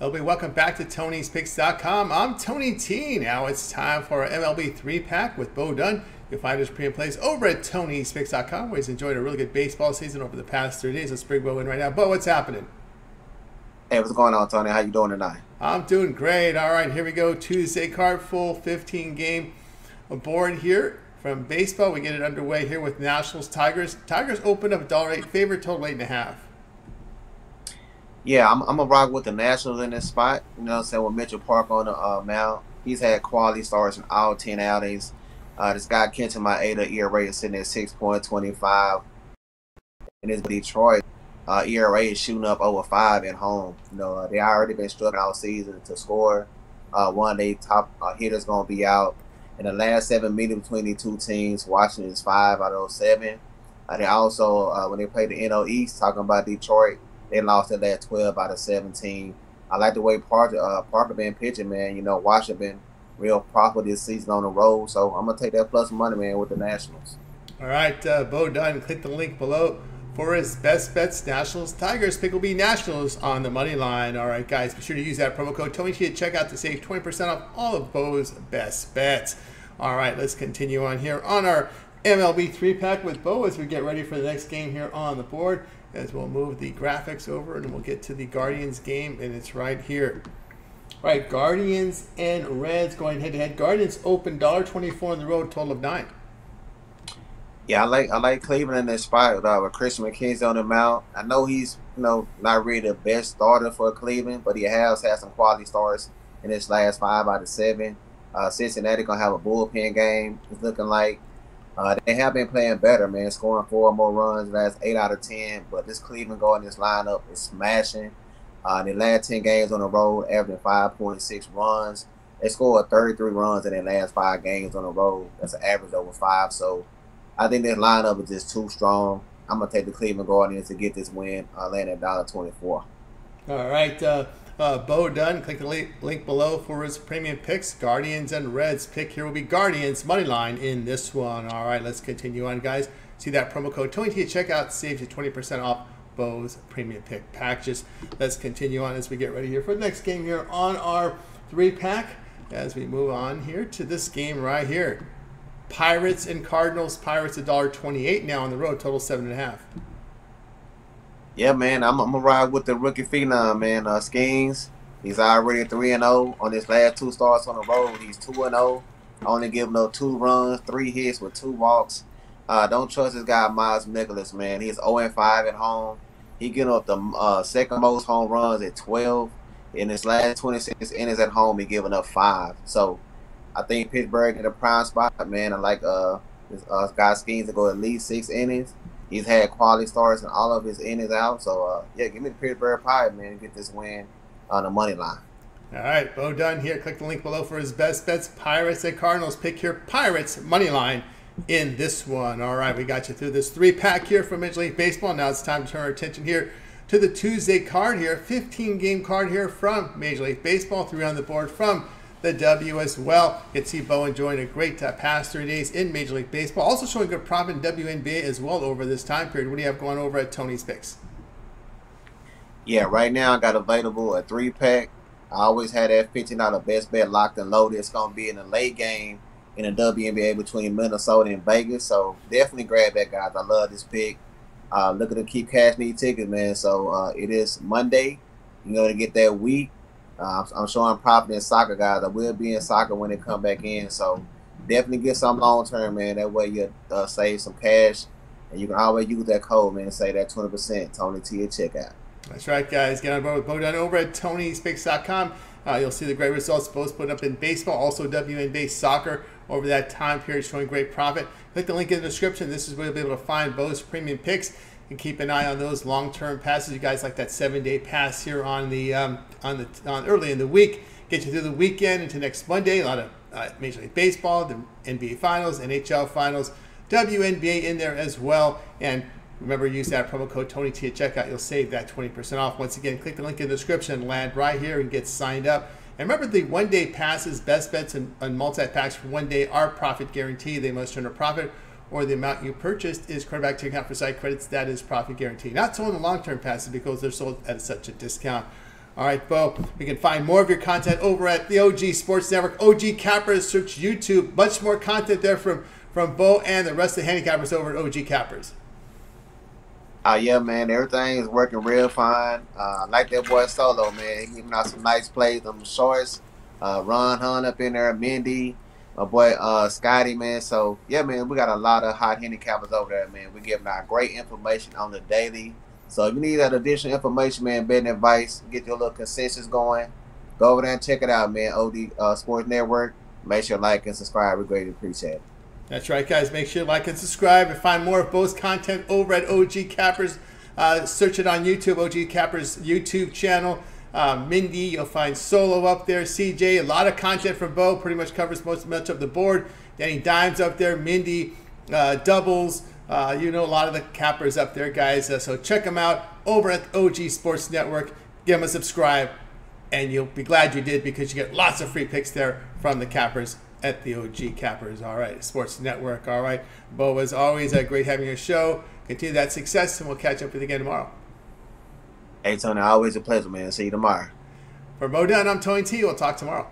Hello, welcome back to Tony's Picks.com. I'm Tony T. Now it's time for our MLB 3-pack with Bo Dunn. You'll find his pre and plays over at Tony's Picks.com, where he's enjoyed a really good baseball season over the past 3 days. Let's bring Bo in right now. Bo, what's happening? Hey, what's going on, Tony? How you doing tonight? I'm doing great. All right, here we go. Tuesday card, full 15-game board here from baseball. We get it underway here with Nationals Tigers. Tigers opened up a $1.08 favorite, total 8.5. Yeah, I'm going to rock with the Nationals in this spot. You know what I'm saying? With Mitchell Park on the mound. He's had quality starts in all 10 outings. This guy, Kenton Maeda, ERA is sitting at 6.25. And it's Detroit. ERA is shooting up over 5 at home. You know, they already been struggling all season to score. One of their top hitters going to be out. In the last 7 meetings between the two teams, Washington is 5 out of 7. They also, when they play the NL East, talking about Detroit, they lost their last 12 out of 17. I like the way Parker been pitching, man. You know, Washington been real proper this season on the road. So I'm going to take that plus money, man, with the Nationals. All right, Bo Dunn, click the link below for his best bets, Nationals, Tigers. Pick will be Nationals on the money line. All right, guys, be sure to use that promo code TONYT to check out to save 20% off all of Bo's best bets. All right, let's continue on here on our MLB 3-pack with Bo as we get ready for the next game here on the board, as we'll move the graphics over and we'll get to the Guardians game, and it's right here. All right, Guardians and Reds going head-to-head. Guardians open $1.24 on the road, total of 9. Yeah, I like Cleveland in this spot with Christian McKenzie on the mound. I know he's not really the best starter for Cleveland, but he has had some quality starts in his last 5 out of 7. Cincinnati gonna have a bullpen game. It's looking like. They have been playing better, man, scoring 4 more runs, last 8 out of 10. But this Cleveland Guardians lineup is smashing. In their last 10 games on the road, averaging 5.6 runs. They scored 33 runs in their last 5 games on the road. That's an average over 5. So I think this lineup is just too strong. I'm going to take the Cleveland Guardians to get this win, landing at $1.24. All right. Bo Dunn, click the link below for his premium picks. Guardians and Reds pick here will be Guardians money line in this one. All right, let's continue on, guys. See that promo code TONYT at checkout saves you 20% off Bo's premium pick packages. Let's continue on as we get ready here for the next game here on our 3-pack as we move on here to this game right here. Pirates and Cardinals. Pirates $1.28 now on the road, total 7.5. Yeah, man, I'm gonna ride with the rookie phenom, man. Skenes, he's already 3-0 on his last 2 starts on the road. He's 2-0, only giving up 2 runs, 3 hits with 2 walks. Don't trust this guy, Miles Nicholas, man. He's 0-5 at home. He getting up the second most home runs at 12. In his last 26 innings at home, he giving up 5. So, I think Pittsburgh in a prime spot, man. I like this guy Skenes to go at least 6 innings. He's had quality starts in all of his innings out. So, yeah, give me the Pittsburgh Pirates, man, and get this win on the money line. All right, Bo Dunn here. Click the link below for his best bets. Pirates and Cardinals. Pick your Pirates money line in this one. All right, we got you through this 3-pack here from Major League Baseball. Now it's time to turn our attention here to the Tuesday card here. 15-game card here from Major League Baseball. 3 on the board from the W as well. You can see Bo enjoying a great past 3 days in Major League Baseball. Also showing good prop in WNBA as well over this time period. What do you have going over at Tony's Picks? Yeah, right now I got available a 3-pack. I always had that $15 best bet locked and loaded. It's going to be in the late game in the WNBA between Minnesota and Vegas. So definitely grab that, guys. I love this pick. Looking to keep cash need tickets, man. So it is Monday. You're going to get that week. I'm showing profit in soccer, guys. I will be in soccer when they come back in. So definitely get some long-term, man. That way you save some cash. And you can always use that code, man, and save that 20%. Tony T at checkout. That's right, guys. Get on board with Bo Dunn over at TonySpicks.com. You'll see the great results both put up in baseball, also WNBA soccer over that time period, showing great profit. Click the link in the description. This is where you'll be able to find Bo's premium picks. And keep an eye on those long-term passes. You guys like that 7-day pass here on the early in the week. Get you through the weekend into next Monday. A lot of Major League Baseball, the NBA Finals, NHL Finals, WNBA in there as well. And remember, use that promo code TONYT at checkout. You'll save that 20% off. Once again, click the link in the description, land right here, and get signed up. And remember, the 1-day passes, best bets, and multi-packs for 1 day are profit guaranteed. They must earn a profit, or the amount you purchased is credit back to your account for site credits. That is profit guarantee. Not sold in the long-term passes because they're sold at such a discount. All right, Bo, you can find more of your content over at the OG Sports Network, OG Cappers, search YouTube. Much more content there from Bo and the rest of the handicappers over at OG Cappers. Yeah, man, everything is working real fine. Like that boy Solo, man. He giving out some nice plays on the shorts. Ron Hunt up in there, Mindy, my boy Scotty, man. So, yeah, man, we got a lot of hot handicappers over there, man. We're giving out great information on the daily. So if you need that additional information, man, betting advice, get your little consensus going, go over there and check it out, man. OD Sports Network. Make sure to like and subscribe. We greatly appreciate it. That's right, guys. Make sure to like and subscribe and find more of Bo's content over at OG Cappers. Search it on YouTube, OG Cappers YouTube channel. Mindy, you'll find Solo up there. CJ, a lot of content from Bo. Pretty much covers much of the board. Danny Dimes up there. Mindy, doubles. You know, a lot of the cappers up there, guys. So check them out over at OG Sports Network. Give them a subscribe, and you'll be glad you did because you get lots of free picks there from the cappers at the OG Cappers. All right, Sports Network. All right, Bo, as always, great having your show. Continue that success, and we'll catch up with you again tomorrow. Hey, Tony, always a pleasure, man. See you tomorrow. For Bo Dunn, I'm Tony T. We'll talk tomorrow.